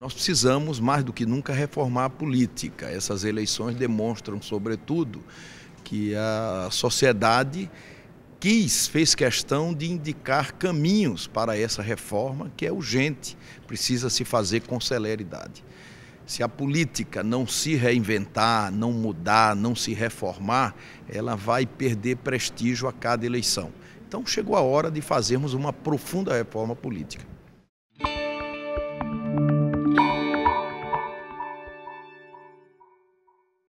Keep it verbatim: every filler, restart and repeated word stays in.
Nós precisamos, mais do que nunca, reformar a política. Essas eleições demonstram, sobretudo, que a sociedade quis, fez questão de indicar caminhos para essa reforma, que é urgente, precisa se fazer com celeridade. Se a política não se reinventar, não mudar, não se reformar, ela vai perder prestígio a cada eleição. Então chegou a hora de fazermos uma profunda reforma política.